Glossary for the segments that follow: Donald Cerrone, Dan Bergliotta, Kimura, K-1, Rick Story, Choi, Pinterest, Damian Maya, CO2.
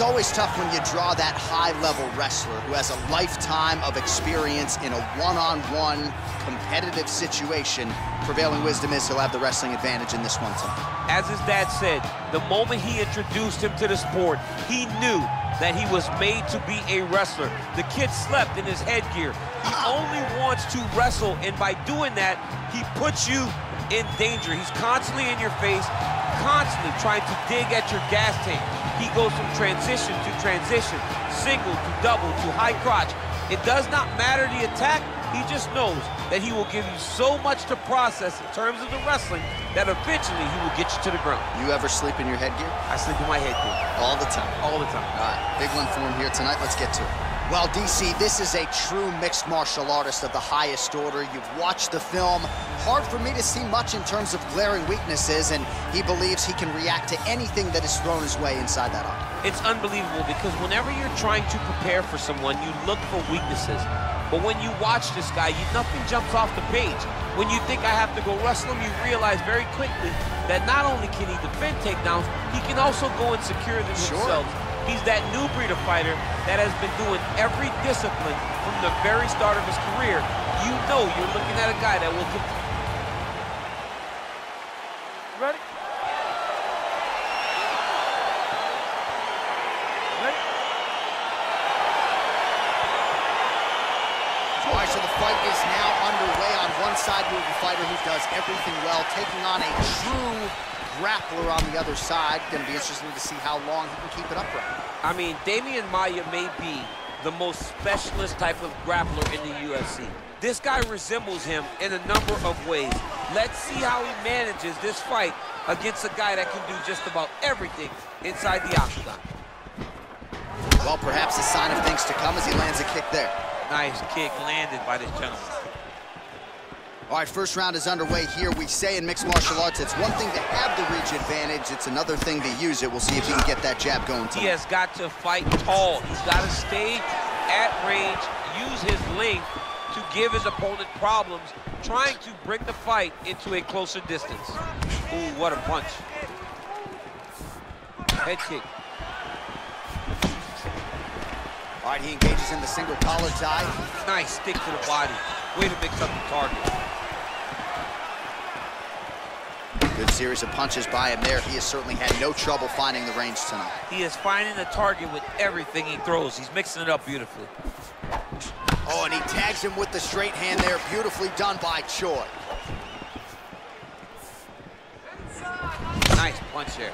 It's always tough when you draw that high-level wrestler who has a lifetime of experience in a one-on-one competitive situation. Prevailing wisdom is he'll have the wrestling advantage in this one time. As his dad said, the moment he introduced him to the sport, he knew that he was made to be a wrestler. The kid slept in his headgear. He only wants to wrestle, and by doing that, he puts you in danger. He's constantly in your face, constantly trying to dig at your gas tank. He goes from transition to transition, single to double to high crotch. It does not matter the attack. He just knows that he will give you so much to process in terms of the wrestling that eventually he will get you to the ground. You ever sleep in your headgear? I sleep in my headgear. All the time? All the time. All right, big one for him here tonight. Let's get to it. Well, DC, this is a true mixed martial artist of the highest order. You've watched the film. Hard for me to see much in terms of glaring weaknesses, and he believes he can react to anything that is thrown his way inside that arm. It's unbelievable because whenever you're trying to prepare for someone, you look for weaknesses. But when you watch this guy, nothing jumps off the page. When you think I have to go wrestle him, you realize very quickly that not only can he defend takedowns, he can also go and secure them himself. He's that new breed of fighter that has been doing every discipline from the very start of his career. You know you're looking at a guy that will continue. Ready? Ready? All right, so the fight is now underway. On one side, we have a fighter who does everything well, taking on a true grappler on the other side. Gonna be interesting to see how long he can keep it upright. I mean, Damian Maya may be the most specialist type of grappler in the UFC. This guy resembles him in a number of ways. Let's see how he manages this fight against a guy that can do just about everything inside the octagon. Well, perhaps a sign of things to come as he lands a kick there. Nice kick landed by this gentleman. All right, first round is underway here. We say in mixed martial arts, it's one thing to have the reach advantage, it's another thing to use it. We'll see if he can get that jab going tonight. He has got to fight tall. He's got to stay at range, use his length to give his opponent problems, trying to bring the fight into a closer distance. Ooh, what a punch. Head kick. All right, he engages in the single collar tie. Nice stick to the body. Way to mix up the target. Good series of punches by him there. He has certainly had no trouble finding the range tonight. He is finding the target with everything he throws. He's mixing it up beautifully. Oh, and he tags him with the straight hand there. Beautifully done by Choi. Nice punch there.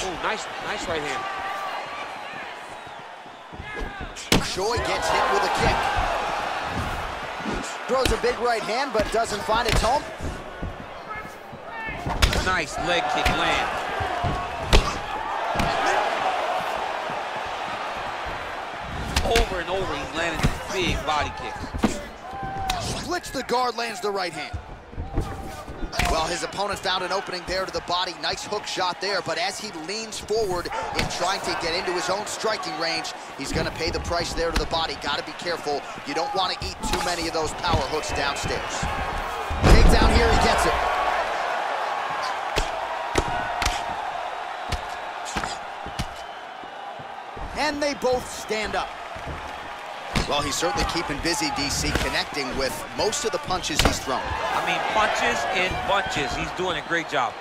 Oh, nice right hand. Choi gets hit with a kick. Throws a big right hand, but doesn't find its home. Nice leg kick land. Over and over, he's landing big body kicks. Splits the guard, lands the right hand. Well, his opponent found an opening there to the body. Nice hook shot there, but as he leans forward in trying to get into his own striking range, he's gonna pay the price there to the body. Gotta be careful. You don't wanna eat too many of those power hooks downstairs. Take down here, he gets it. And they both stand up. Well, he's certainly keeping busy, DC, connecting with most of the punches he's thrown. I mean, punches in bunches. He's doing a great job.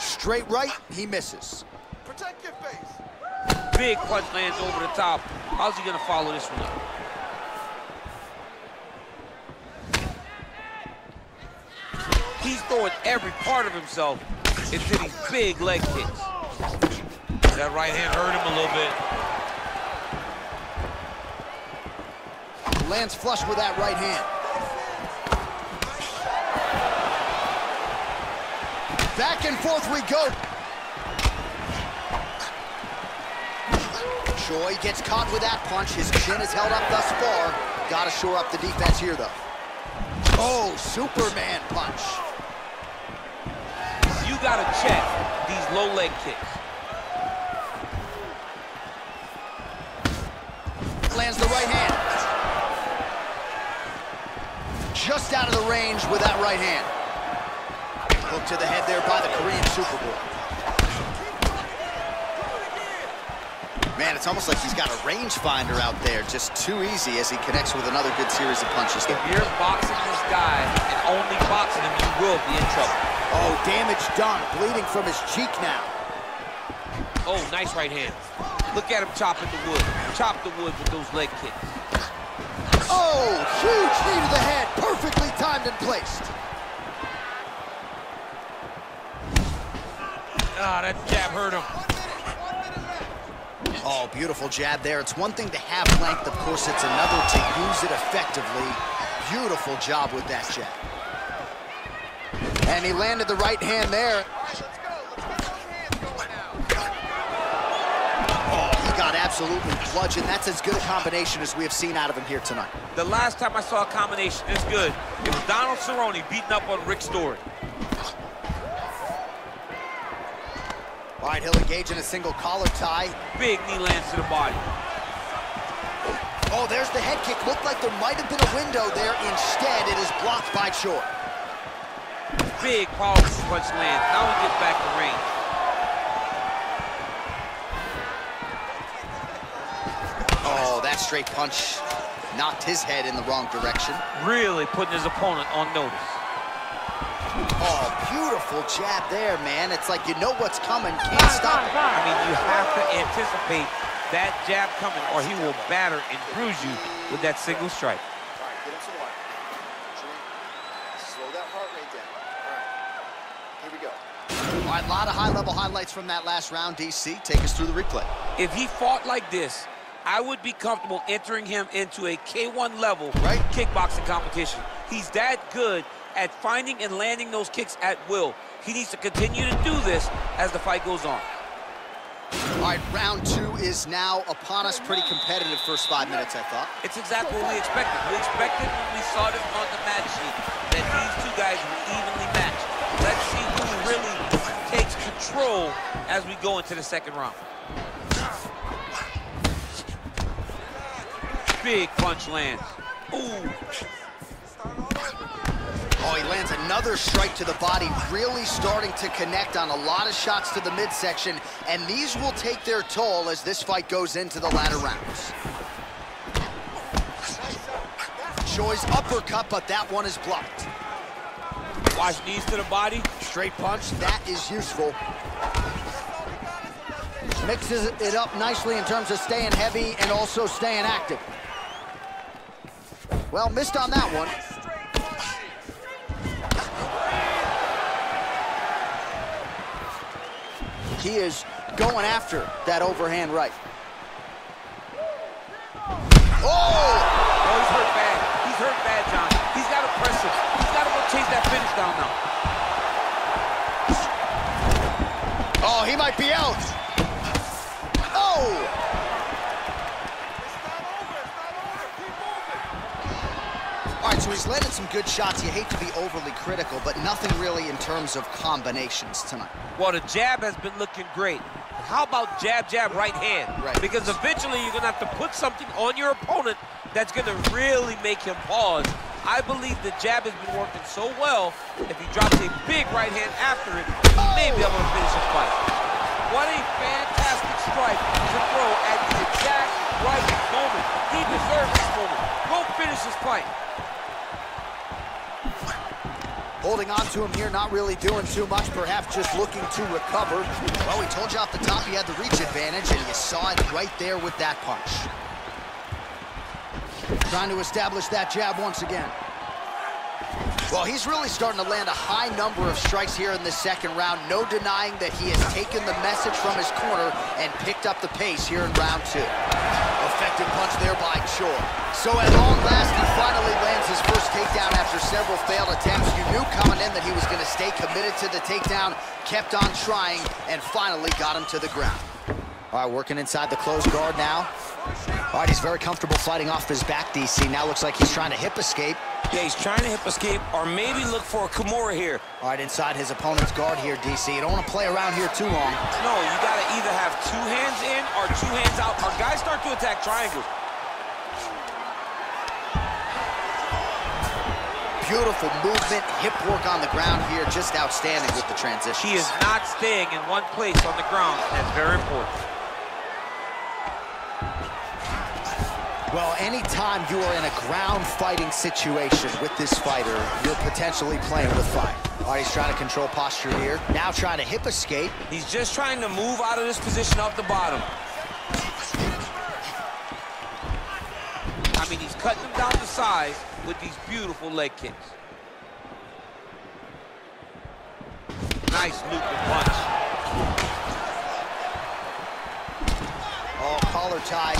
Straight right, he misses. Protect your face. Big punch lands over the top. How's he gonna follow this one up? He's throwing every part of himself into these big leg kicks. That right hand hurt him a little bit. Lands flush with that right hand. Back and forth we go. Choi gets caught with that punch. His chin is held up thus far. Gotta shore up the defense here, though. Oh, Superman punch. You gotta check these low leg kicks. Lands the right hand. just out of the range with that right hand. Hook to the head there by the Korean Super Bowl. Man, it's almost like he's got a rangefinder out there. Just too easy as he connects with another good series of punches. If you're boxing this guy and only boxing him, you will be in trouble. Oh, damage done. Bleeding from his cheek now. Oh, nice right hand. Look at him chopping the wood. Chop the wood with those leg kicks. Oh, huge knee to the head. Perfectly timed and placed. Ah, that jab hurt him. Oh, beautiful jab there. It's one thing to have length, of course. It's another to use it effectively. Beautiful job with that jab. And he landed the right hand there. All right, let's go. Let's go those hands going now. Oh, he got absolutely clutch, and that's as good a combination as we have seen out of him here tonight. The last time I saw a combination this good, it was Donald Cerrone beating up on Rick Story. All right, he'll engage in a single collar tie. Big knee lands to the body. Oh, there's the head kick. Looked like there might have been a window there. Instead, it is blocked by Choi. Big powerful punch lands. Now he gets back to range. Oh, that straight punch knocked his head in the wrong direction. Really putting his opponent on notice. Oh, beautiful jab there, man. It's like you know what's coming, can't stop it. I mean, you have to anticipate that jab coming, or he will batter and bruise you with that single strike. All right, get him some water. Slow that heart rate down. All right, here we go. All right, a lot of high-level highlights from that last round, DC. Take us through the replay. If he fought like this, I would be comfortable entering him into a K-1 level kickboxing competition. He's that good at finding and landing those kicks at will. He needs to continue to do this as the fight goes on. All right, round two is now upon us. Pretty competitive first 5 minutes, I thought. It's exactly what we expected. We expected when we saw this on the match sheet that these two guys were evenly matched. Let's see who really takes control as we go into the second round. Big punch lands. Ooh. Oh, he lands another strike to the body, really starting to connect on a lot of shots to the midsection, and these will take their toll as this fight goes into the latter rounds. Choi's uppercut, but that one is blocked. Watch knees to the body. Straight punch, that is useful. Mixes it up nicely in terms of staying heavy and also staying active. Well, missed on that one. He is going after that overhand right. Oh! Oh, he's hurt bad. He's hurt bad, John. He's got to press him. He's got to go chase that finish down now. Oh, he might be out. Oh! It's not over. It's not over. Keep moving. All right, so he's landed some good shots. You hate to be overly critical, but nothing really in terms of combinations tonight. Well, the jab has been looking great. How about jab, jab, right hand? Right. Because eventually you're going to have to put something on your opponent that's going to really make him pause. I believe the jab has been working so well, if he drops a big right hand after it, he may be able to finish his fight. What a fantastic strike to throw at the exact right moment. He deserves this moment. Go finish his fight. Holding on to him here, not really doing too much, perhaps just looking to recover. Well, we told you off the top he had the reach advantage, and you saw it right there with that punch. Trying to establish that jab once again. Well, he's really starting to land a high number of strikes here in the second round. No denying that he has taken the message from his corner and picked up the pace here in round two. Effective punch there by Choi. So at long last, he finally lands his first takedown after several failed attempts. You knew coming in that he was going to stay committed to the takedown, kept on trying, and finally got him to the ground. All right, working inside the closed guard now. All right, he's very comfortable fighting off his back, DC. Now looks like he's trying to hip escape. Yeah, he's trying to hip escape or maybe look for a Kimura here. All right, inside his opponent's guard here, DC. You don't want to play around here too long. No, you got to either have two hands in or two hands out. Our guys start to attack triangles. Beautiful movement, hip work on the ground here, just outstanding with the transition. She is not staying in one place on the ground. That's very important. Well, anytime you are in a ground fighting situation with this fighter, you're potentially playing with fire. All right, he's trying to control posture here. Now trying to hip escape. He's just trying to move out of this position off the bottom. I mean, he's cutting them down to size with these beautiful leg kicks. Nice looping punch. Oh, collar tied.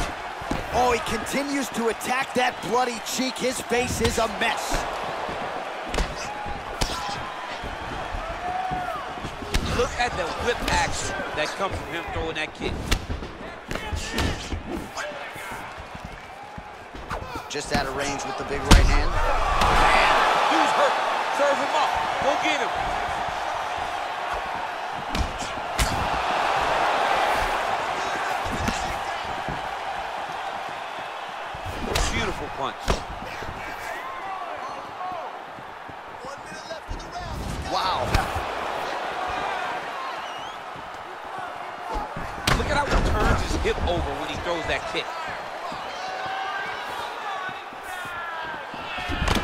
Oh, he continues to attack that bloody cheek. His face is a mess. Look at the whip action that comes from him throwing that kick. Just out of range with the big right hand. Man, dude's hurt. Serve him up. Go get him. Beautiful punch. 1 minute left in the round. Wow. Look at how he turns his hip over when he throws that kick.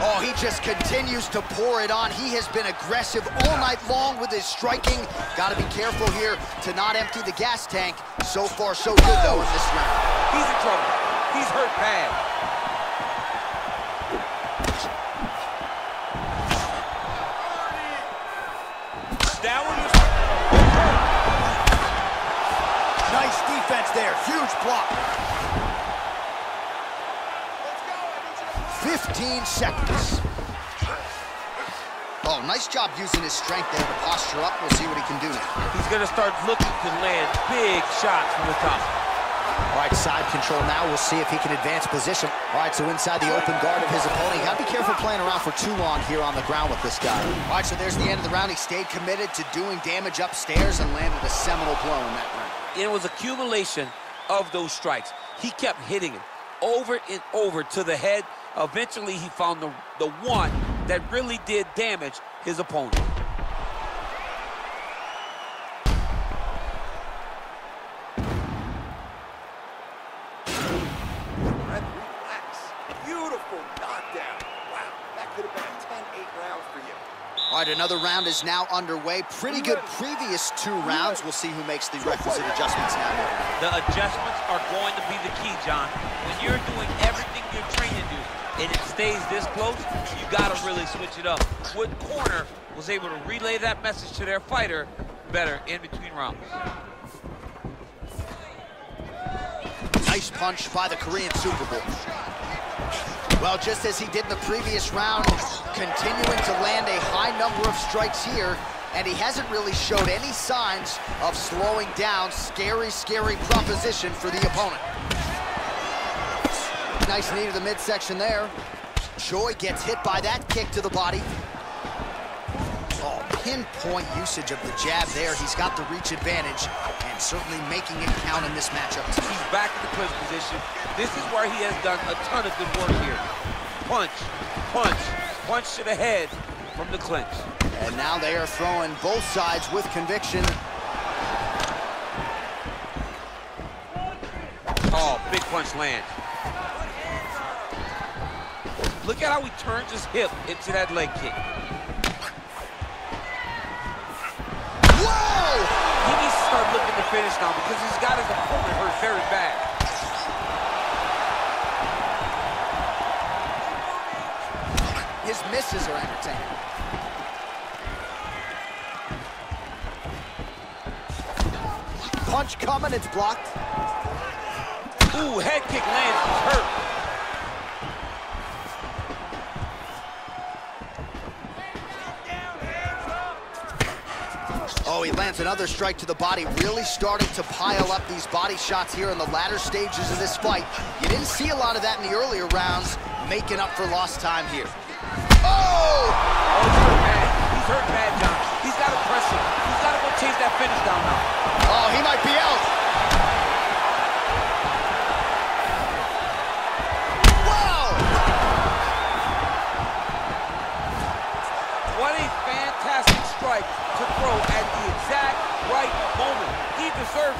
Oh, he just continues to pour it on. He has been aggressive all night long with his striking. Got to be careful here to not empty the gas tank. So far, so good, though, in this round. He's in trouble. He's hurt bad. That one was hurt. Nice defense there. Huge block. 15 seconds. Oh, nice job using his strength there to posture up. We'll see what he can do now. He's going to start looking to land big shots from the top. All right, side control now. We'll see if he can advance position. All right, so inside the open guard of his opponent. You got to be careful playing around for too long here on the ground with this guy. All right, so there's the end of the round. He stayed committed to doing damage upstairs and landed a seminal blow in that round. It was accumulation of those strikes. He kept hitting him over and over to the head. Eventually, he found the one that really did damage his opponent. Relax. Beautiful knockdown. Wow, that could have been a 10-8 round for you. All right, another round is now underway. Pretty good previous two rounds. We'll see who makes the requisite adjustments now. The adjustments are going to be the key, John. When you're doing everything you're training to do, and it stays this close, you gotta really switch it up. What corner was able to relay that message to their fighter better in between rounds? Nice punch by the Korean Super Bowl. Well, just as he did in the previous round, continuing to land a high number of strikes here, and he hasn't really showed any signs of slowing down. Scary, scary proposition for the opponent. Nice knee to the midsection there. Choi gets hit by that kick to the body. Oh, pinpoint usage of the jab there. He's got the reach advantage and certainly making it count in this matchup. He's back in the clinch position. This is where he has done a ton of good work here. Punch, punch, punch to the head from the clinch. And now they are throwing both sides with conviction. Oh, big punch lands. Look at how he turns his hip into that leg kick. Whoa! He needs to start looking to finish now because he's got his opponent hurt very bad. His misses are entertaining. Punch coming, it's blocked. Ooh, head kick lands, he's hurt. Oh, he lands another strike to the body, really starting to pile up these body shots here in the latter stages of this fight. You didn't see a lot of that in the earlier rounds, making up for lost time here. Oh! Oh, he's hurt bad. He's hurt bad, John. He's got to press him. He's got to go chase that finish down now. Oh, he might be out. Wow!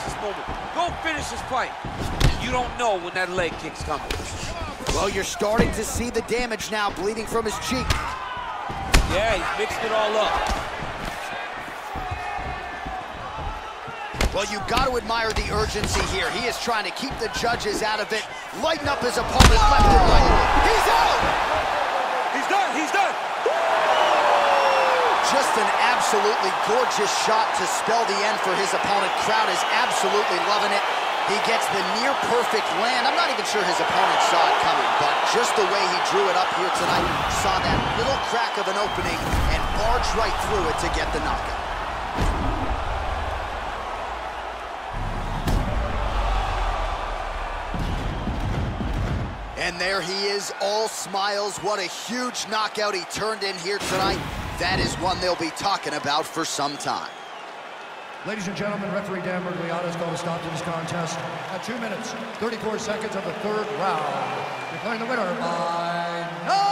finish this moment. Go finish this fight. You don't know when that leg kick's coming. Well, you're starting to see the damage now, bleeding from his cheek. Yeah, he's mixed it all up. Well, you got to admire the urgency here. He is trying to keep the judges out of it, lighten up his opponent left and right. He's out! He's done, he's done! Just an absolutely gorgeous shot to spell the end for his opponent. Crowd is absolutely loving it. He gets the near-perfect land. I'm not even sure his opponent saw it coming, but just the way he drew it up here tonight, saw that little crack of an opening and barged right through it to get the knockout. And there he is, all smiles. What a huge knockout he turned in here tonight. That is one they'll be talking about for some time. Ladies and gentlemen, referee Dan Bergliotta has called a stop to this contest at 2 minutes, 34 seconds of the third round, declaring the winner by knockout.